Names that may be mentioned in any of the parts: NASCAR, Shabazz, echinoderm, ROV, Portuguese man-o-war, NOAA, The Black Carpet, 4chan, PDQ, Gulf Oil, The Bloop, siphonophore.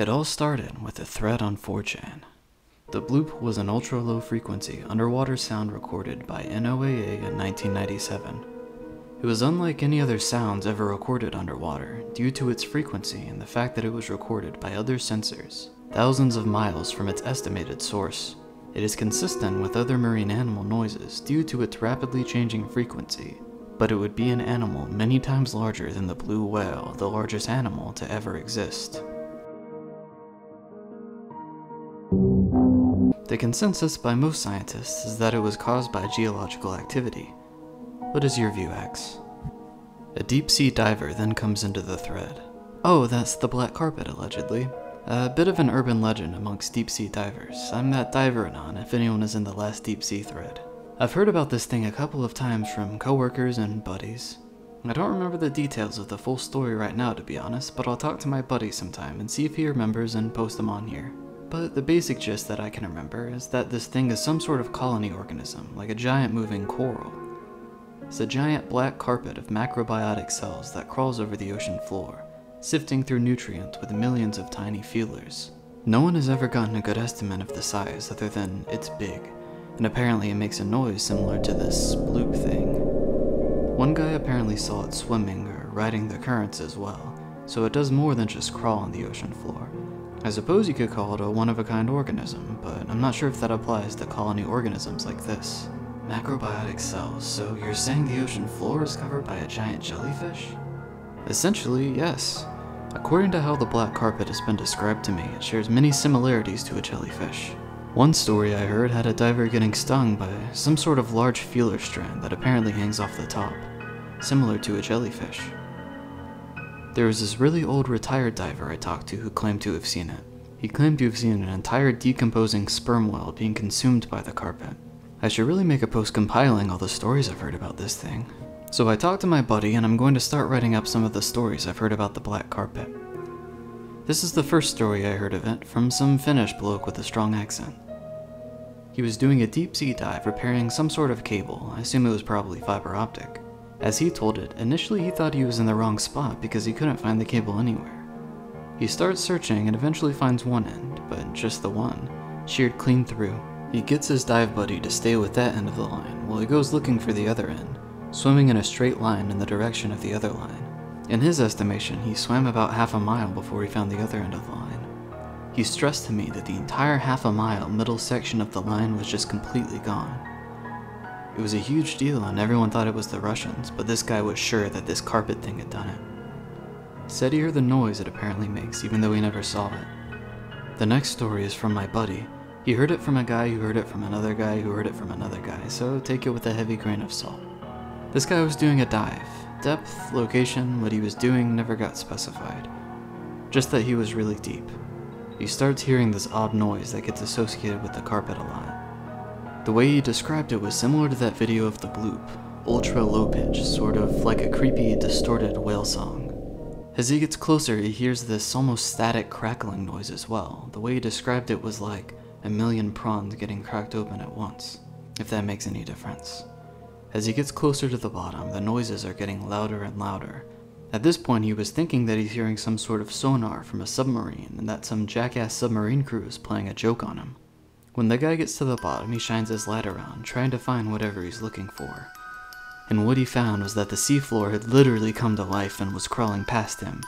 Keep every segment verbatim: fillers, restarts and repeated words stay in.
It all started with a thread on four chan. The Bloop was an ultra-low frequency underwater sound recorded by N O A A in nineteen ninety-seven. It was unlike any other sounds ever recorded underwater due to its frequency and the fact that it was recorded by other sensors, thousands of miles from its estimated source. It is consistent with other marine animal noises due to its rapidly changing frequency, but it would be an animal many times larger than the blue whale, the largest animal to ever exist. The consensus by most scientists is that it was caused by geological activity. What is your view, Axe? A deep-sea diver then comes into the thread. Oh, that's the Black Carpet, allegedly. A bit of an urban legend amongst deep-sea divers. I'm that diver anon if anyone is in the last deep-sea thread. I've heard about this thing a couple of times from coworkers and buddies. I don't remember the details of the full story right now, to be honest, but I'll talk to my buddy sometime and see if he remembers and post them on here. But the basic gist that I can remember is that this thing is some sort of colony organism, like a giant moving coral. It's a giant black carpet of macrobiotic cells that crawls over the ocean floor, sifting through nutrients with millions of tiny feelers. No one has ever gotten a good estimate of the size other than it's big, and apparently it makes a noise similar to this bloop thing. One guy apparently saw it swimming or riding the currents as well, so it does more than just crawl on the ocean floor. I suppose you could call it a one-of-a-kind organism, but I'm not sure if that applies to colony organisms like this. Macrobiotic cells, so you're saying the ocean floor is covered by a giant jellyfish? Essentially, yes. According to how the Black Carpet has been described to me, it shares many similarities to a jellyfish. One story I heard had a diver getting stung by some sort of large feeler strand that apparently hangs off the top, similar to a jellyfish. There was this really old retired diver I talked to who claimed to have seen it. He claimed to have seen an entire decomposing sperm whale being consumed by the carpet. I should really make a post compiling all the stories I've heard about this thing. So I talked to my buddy and I'm going to start writing up some of the stories I've heard about the Black Carpet. This is the first story I heard of it, from some Finnish bloke with a strong accent. He was doing a deep sea dive repairing some sort of cable, I assume it was probably fiber optic. As he told it, initially he thought he was in the wrong spot because he couldn't find the cable anywhere. He starts searching and eventually finds one end, but just the one, sheared clean through. He gets his dive buddy to stay with that end of the line while he goes looking for the other end, swimming in a straight line in the direction of the other line. In his estimation, he swam about half a mile before he found the other end of the line. He stressed to me that the entire half a mile middle section of the line was just completely gone. It was a huge deal and everyone thought it was the Russians, but this guy was sure that this carpet thing had done it. Said he heard the noise it apparently makes, even though he never saw it. The next story is from my buddy. He heard it from a guy who heard it from another guy who heard it from another guy, so take it with a heavy grain of salt. This guy was doing a dive. Depth, location, what he was doing never got specified. Just that he was really deep. He starts hearing this odd noise that gets associated with the carpet a lot. The way he described it was similar to that video of the Bloop, ultra low pitch, sort of like a creepy, distorted whale song. As he gets closer, he hears this almost static crackling noise as well. The way he described it was like a million prawns getting cracked open at once, if that makes any difference. As he gets closer to the bottom, the noises are getting louder and louder. At this point, he was thinking that he's hearing some sort of sonar from a submarine and that some jackass submarine crew is playing a joke on him. When the guy gets to the bottom, he shines his light around, trying to find whatever he's looking for. And what he found was that the seafloor had literally come to life and was crawling past him.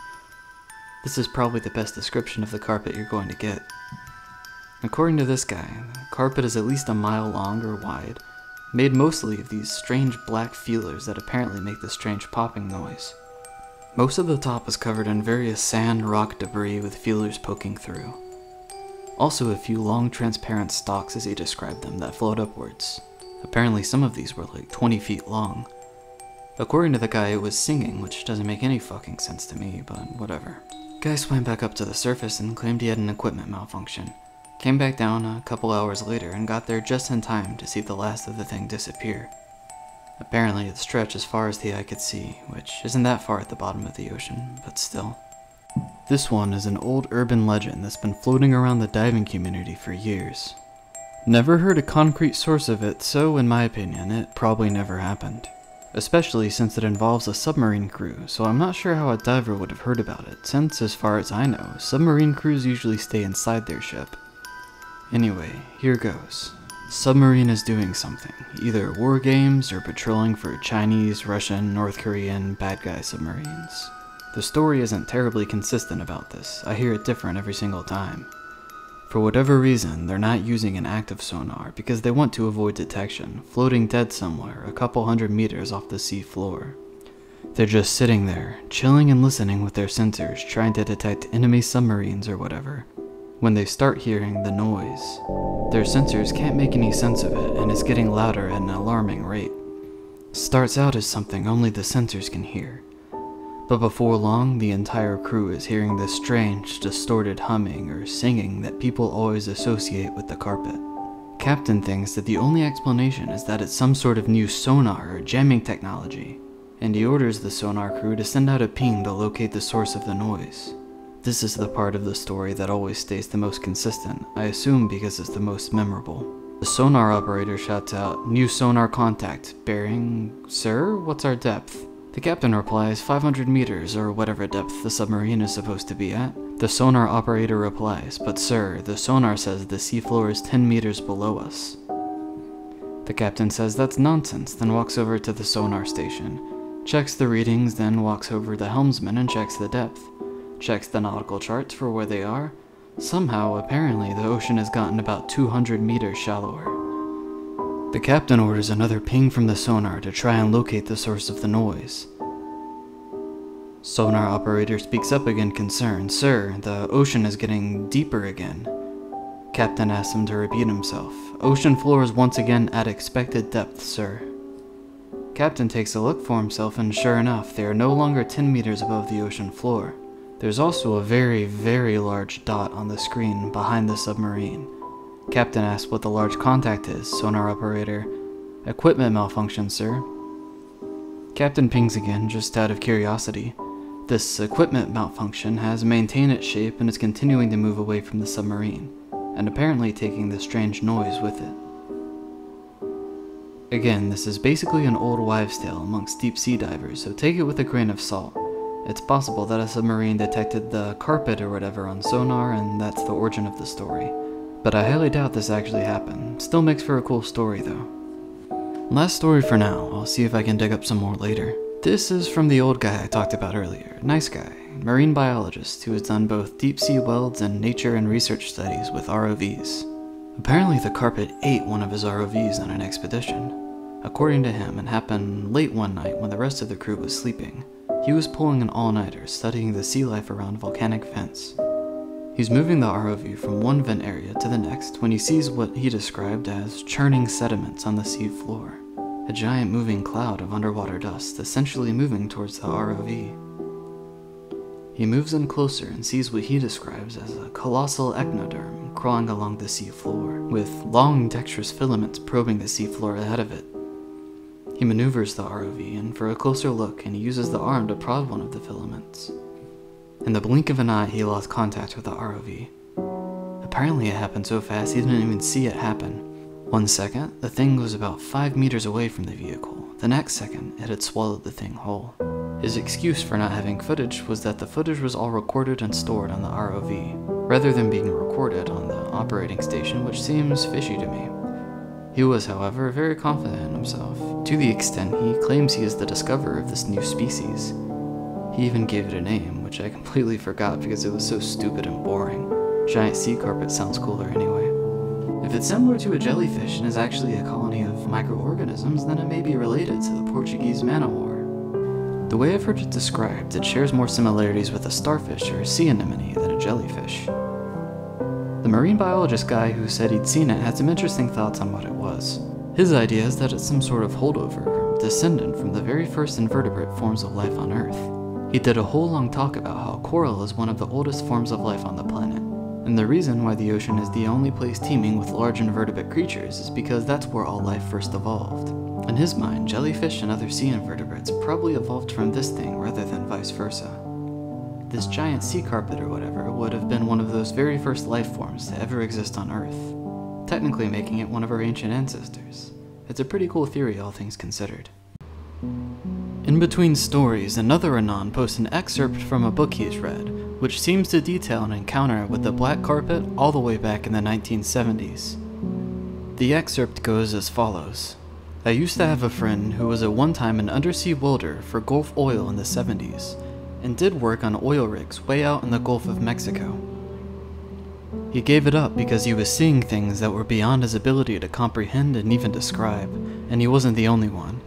This is probably the best description of the carpet you're going to get. According to this guy, the carpet is at least a mile long or wide, made mostly of these strange black feelers that apparently make this strange popping noise. Most of the top is covered in various sand, rock, debris with feelers poking through. Also a few long transparent stalks, as he described them, that float upwards. Apparently some of these were like twenty feet long. According to the guy, it was singing, which doesn't make any fucking sense to me, but whatever. Guy swam back up to the surface and claimed he had an equipment malfunction. Came back down a couple hours later and got there just in time to see the last of the thing disappear. Apparently it stretched as far as the eye could see, which isn't that far at the bottom of the ocean, but still. This one is an old urban legend that's been floating around the diving community for years. Never heard a concrete source of it, so in my opinion, it probably never happened. especially since it involves a submarine crew, so I'm not sure how a diver would have heard about it, since as far as I know, submarine crews usually stay inside their ship. Anyway, here goes. Submarine is doing something, either war games or patrolling for Chinese, Russian, North Korean, bad guy submarines. The story isn't terribly consistent about this, I hear it different every single time. For whatever reason, they're not using an active sonar because they want to avoid detection, floating dead somewhere a couple hundred meters off the sea floor. They're just sitting there, chilling and listening with their sensors, trying to detect enemy submarines or whatever, when they start hearing the noise. Their sensors can't make any sense of it, and it's getting louder at an alarming rate. Starts out as something only the sensors can hear. But before long, the entire crew is hearing this strange, distorted humming or singing that people always associate with the carpet. Captain thinks that the only explanation is that it's some sort of new sonar or jamming technology, and he orders the sonar crew to send out a ping to locate the source of the noise. This is the part of the story that always stays the most consistent, I assume because it's the most memorable. The sonar operator shouts out, "New sonar contact, bearing, sir, what's our depth?" The captain replies five hundred meters or whatever depth the submarine is supposed to be at. The sonar operator replies, "But sir, the sonar says the seafloor is ten meters below us." The captain says that's nonsense, then walks over to the sonar station, checks the readings, then walks over to the helmsman and checks the depth, checks the nautical charts for where they are. Somehow, apparently, the ocean has gotten about two hundred meters shallower. The captain orders another ping from the sonar to try and locate the source of the noise. Sonar operator speaks up again concerned, "Sir, the ocean is getting deeper again." Captain asks him to repeat himself. "Ocean floor is once again at expected depth, sir." Captain takes a look for himself and sure enough, they are no longer ten meters above the ocean floor. There's also a very, very large dot on the screen behind the submarine. Captain asks what the large contact is. Sonar operator, "Equipment malfunction, sir." Captain pings again, just out of curiosity. This equipment malfunction has maintained its shape and is continuing to move away from the submarine, and apparently taking the strange noise with it. Again, this is basically an old wives' tale amongst deep sea divers, so take it with a grain of salt. It's possible that a submarine detected the carpet or whatever on sonar, and that's the origin of the story. But I highly doubt this actually happened. Still makes for a cool story though. Last story for now, I'll see if I can dig up some more later. This is from the old guy I talked about earlier, nice guy, marine biologist who has done both deep sea welds and nature and research studies with R O Vs. Apparently the carpet ate one of his R O Vs on an expedition. According to him, it happened late one night when the rest of the crew was sleeping. He was pulling an all-nighter studying the sea life around volcanic vents. He's moving the R O V from one vent area to the next when he sees what he described as churning sediments on the sea floor, a giant moving cloud of underwater dust essentially moving towards the R O V. He moves in closer and sees what he describes as a colossal echinoderm crawling along the sea floor, with long dexterous filaments probing the sea floor ahead of it. He maneuvers the R O V in for a closer look and he uses the arm to prod one of the filaments. In the blink of an eye, he lost contact with the R O V. Apparently it happened so fast he didn't even see it happen. One second, the thing was about five meters away from the vehicle. The next second, it had swallowed the thing whole. His excuse for not having footage was that the footage was all recorded and stored on the R O V, rather than being recorded on the operating station, which seems fishy to me. He was, however, very confident in himself, to the extent he claims he is the discoverer of this new species. He even gave it a name, which I completely forgot because it was so stupid and boring. Giant sea carpet sounds cooler anyway. If it's similar to a jellyfish and is actually a colony of microorganisms, then it may be related to the Portuguese man-o-war. The way I've heard it described, it shares more similarities with a starfish or a sea anemone than a jellyfish. The marine biologist guy who said he'd seen it had some interesting thoughts on what it was. His idea is that it's some sort of holdover or descendant from the very first invertebrate forms of life on Earth. He did a whole long talk about how coral is one of the oldest forms of life on the planet, and the reason why the ocean is the only place teeming with large invertebrate creatures is because that's where all life first evolved. In his mind, jellyfish and other sea invertebrates probably evolved from this thing rather than vice versa. This giant sea carpet or whatever would have been one of those very first life forms to ever exist on Earth, technically making it one of our ancient ancestors. It's a pretty cool theory, all things considered. In between stories, another Anon posts an excerpt from a book he's read, which seems to detail an encounter with the black carpet all the way back in the nineteen seventies. The excerpt goes as follows. I used to have a friend who was at one time an undersea welder for Gulf Oil in the seventies, and did work on oil rigs way out in the Gulf of Mexico. He gave it up because he was seeing things that were beyond his ability to comprehend and even describe, and he wasn't the only one.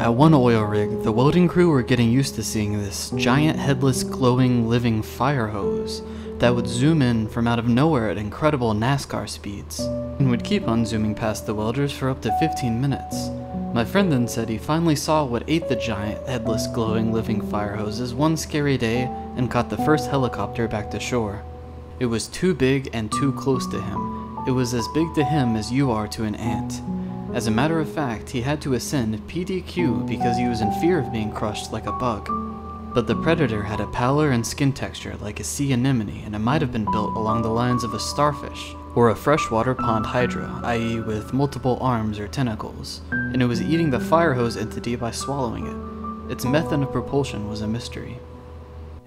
At one oil rig, the welding crew were getting used to seeing this giant, headless, glowing, living fire hose that would zoom in from out of nowhere at incredible NASCAR speeds, and would keep on zooming past the welders for up to fifteen minutes. My friend then said he finally saw what ate the giant, headless, glowing, living fire hoses one scary day and caught the first helicopter back to shore. It was too big and too close to him. It was as big to him as you are to an ant. As a matter of fact, he had to ascend P D Q because he was in fear of being crushed like a bug. But the predator had a pallor and skin texture like a sea anemone, and it might have been built along the lines of a starfish, or a freshwater pond hydra, that is with multiple arms or tentacles, and it was eating the firehose entity by swallowing it. Its method of propulsion was a mystery.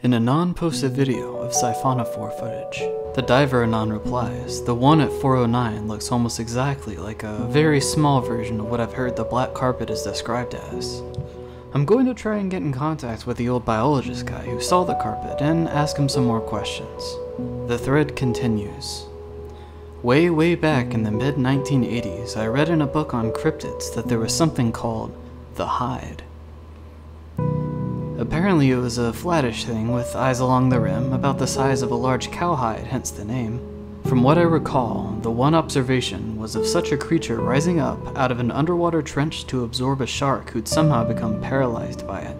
An Anon posts a video of siphonophore footage. The diver Anon replies, the one at four oh nine looks almost exactly like a very small version of what I've heard the black carpet is described as. I'm going to try and get in contact with the old biologist guy who saw the carpet and ask him some more questions. The thread continues. Way, way back in the mid nineteen eighties, I read in a book on cryptids that there was something called the hide. Apparently it was a flattish thing with eyes along the rim, about the size of a large cowhide, hence the name. From what I recall, the one observation was of such a creature rising up out of an underwater trench to absorb a shark who'd somehow become paralyzed by it.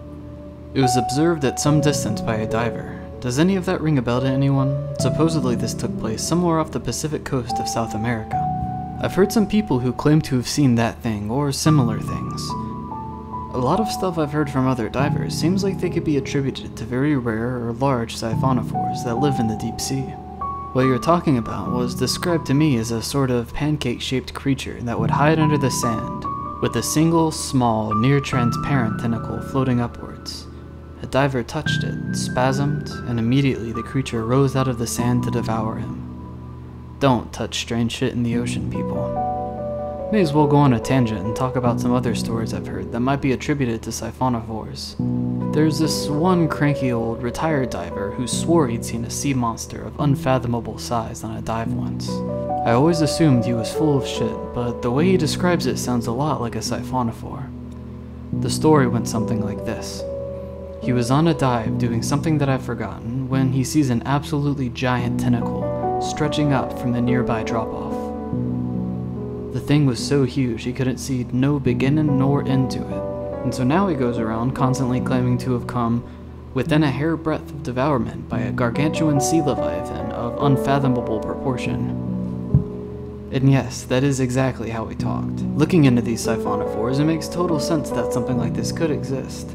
It was observed at some distance by a diver. Does any of that ring a bell to anyone? Supposedly this took place somewhere off the Pacific coast of South America. I've heard some people who claim to have seen that thing or similar things. A lot of stuff I've heard from other divers seems like they could be attributed to very rare or large siphonophores that live in the deep sea. What you're talking about was described to me as a sort of pancake-shaped creature that would hide under the sand, with a single, small, near-transparent tentacle floating upwards. A diver touched it, spasmed, and immediately the creature rose out of the sand to devour him. Don't touch strange shit in the ocean, people. May as well go on a tangent and talk about some other stories I've heard that might be attributed to siphonophores. There's this one cranky old retired diver who swore he'd seen a sea monster of unfathomable size on a dive once. I always assumed he was full of shit, but the way he describes it sounds a lot like a siphonophore. The story went something like this. He was on a dive doing something that I've forgotten when he sees an absolutely giant tentacle stretching up from the nearby drop-off. The thing was so huge he couldn't see no beginning nor end to it. And so now he goes around constantly claiming to have come within a hairbreadth of devourment by a gargantuan sea leviathan of unfathomable proportion. And yes, that is exactly how he talked. Looking into these siphonophores, it makes total sense that something like this could exist,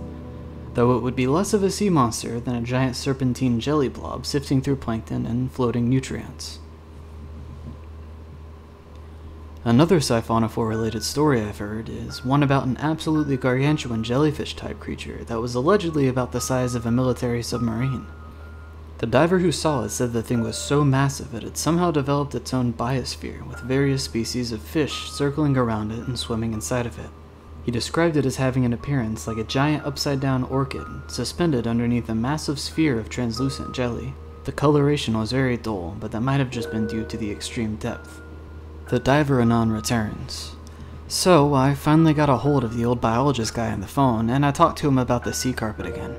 though it would be less of a sea monster than a giant serpentine jelly blob sifting through plankton and floating nutrients. Another siphonophore-related story I've heard is one about an absolutely gargantuan jellyfish-type creature that was allegedly about the size of a military submarine. The diver who saw it said the thing was so massive it had somehow developed its own biosphere, with various species of fish circling around it and swimming inside of it. He described it as having an appearance like a giant upside-down orchid, suspended underneath a massive sphere of translucent jelly. The coloration was very dull, but that might have just been due to the extreme depth. The diver Anon returns. So, I finally got a hold of the old biologist guy on the phone, and I talked to him about the sea carpet again.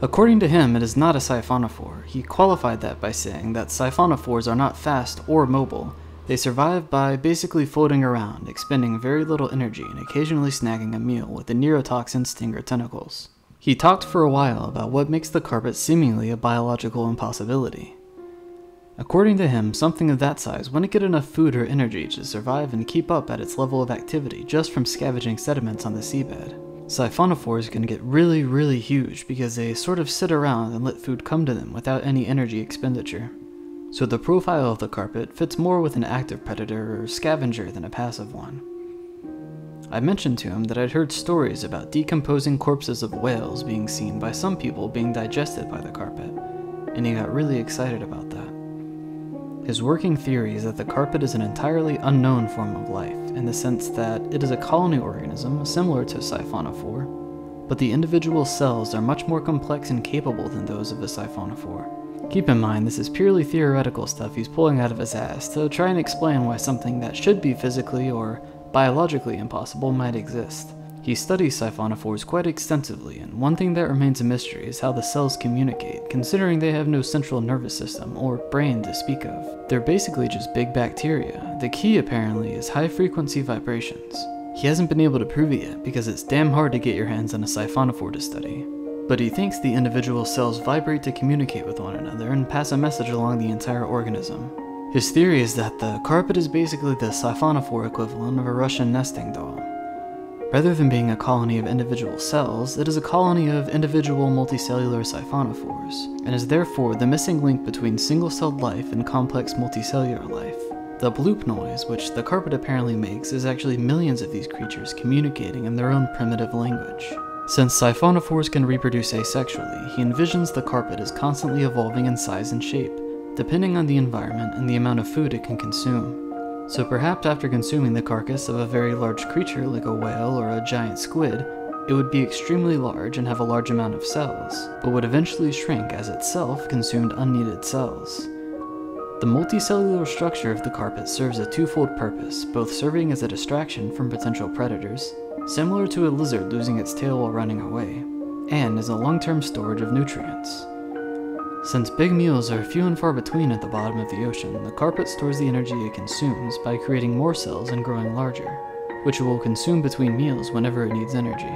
According to him, it is not a siphonophore. He qualified that by saying that siphonophores are not fast or mobile. They survive by basically floating around, expending very little energy, and occasionally snagging a meal with the neurotoxin stinger tentacles. He talked for a while about what makes the carpet seemingly a biological impossibility. According to him, something of that size wouldn't get enough food or energy to survive and keep up at its level of activity just from scavenging sediments on the seabed. Siphonophores can get really, really huge because they sort of sit around and let food come to them without any energy expenditure. So the profile of the carpet fits more with an active predator or scavenger than a passive one. I mentioned to him that I'd heard stories about decomposing corpses of whales being seen by some people being digested by the carpet, and he got really excited about that. His working theory is that the carpet is an entirely unknown form of life, in the sense that it is a colony organism similar to siphonophore, but the individual cells are much more complex and capable than those of a siphonophore. Keep in mind, this is purely theoretical stuff he's pulling out of his ass to try and explain why something that should be physically or biologically impossible might exist. He studies siphonophores quite extensively, and one thing that remains a mystery is how the cells communicate, considering they have no central nervous system or brain to speak of. They're basically just big bacteria. The key, apparently, is high-frequency vibrations. He hasn't been able to prove it yet, because it's damn hard to get your hands on a siphonophore to study. But he thinks the individual cells vibrate to communicate with one another and pass a message along the entire organism. His theory is that the carpet is basically the siphonophore equivalent of a Russian nesting doll. Rather than being a colony of individual cells, it is a colony of individual multicellular siphonophores, and is therefore the missing link between single-celled life and complex multicellular life. The bloop noise, which the carpet apparently makes, is actually millions of these creatures communicating in their own primitive language. Since siphonophores can reproduce asexually, he envisions the carpet as constantly evolving in size and shape, depending on the environment and the amount of food it can consume. So perhaps after consuming the carcass of a very large creature like a whale or a giant squid, it would be extremely large and have a large amount of cells, but would eventually shrink as itself consumed unneeded cells. The multicellular structure of the carpet serves a twofold purpose, both serving as a distraction from potential predators, similar to a lizard losing its tail while running away, and as a long-term storage of nutrients. Since big meals are few and far between at the bottom of the ocean, the carpet stores the energy it consumes by creating more cells and growing larger, which it will consume between meals whenever it needs energy.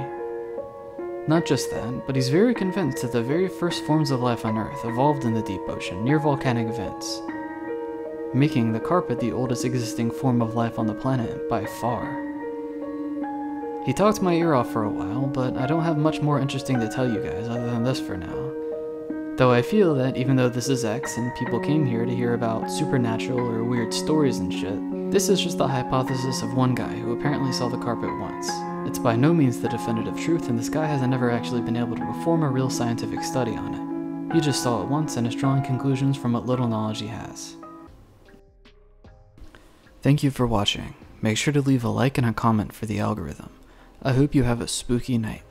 Not just that, but he's very convinced that the very first forms of life on Earth evolved in the deep ocean near volcanic vents, making the carpet the oldest existing form of life on the planet by far. He talked my ear off for a while, but I don't have much more interesting to tell you guys other than this for now. Though I feel that even though this is X and people came here to hear about supernatural or weird stories and shit, this is just the hypothesis of one guy who apparently saw the carpet once. It's by no means the definitive truth, and this guy hasn't ever actually been able to perform a real scientific study on it. He just saw it once and is drawing conclusions from what little knowledge he has. Thank you for watching. Make sure to leave a like and a comment for the algorithm. I hope you have a spooky night.